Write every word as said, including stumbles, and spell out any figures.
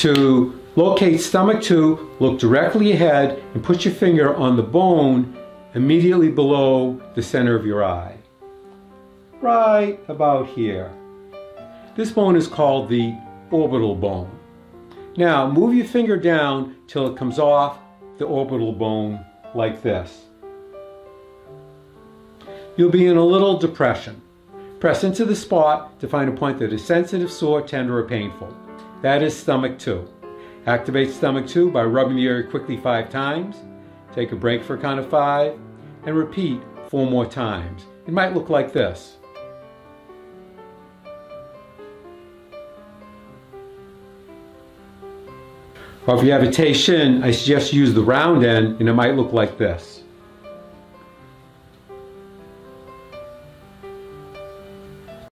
To locate stomach two, look directly ahead and put your finger on the bone immediately below the center of your eye. Right about here. This bone is called the orbital bone. Now move your finger down till it comes off the orbital bone like this. You'll be in a little depression. Press into the spot to find a point that is sensitive, sore, tender, or painful. That is stomach two. Activate stomach two by rubbing the area quickly five times. Take a break for a count of five and repeat four more times. It might look like this. Or if you have a Tei Shin, I suggest you use the round end, and it might look like this.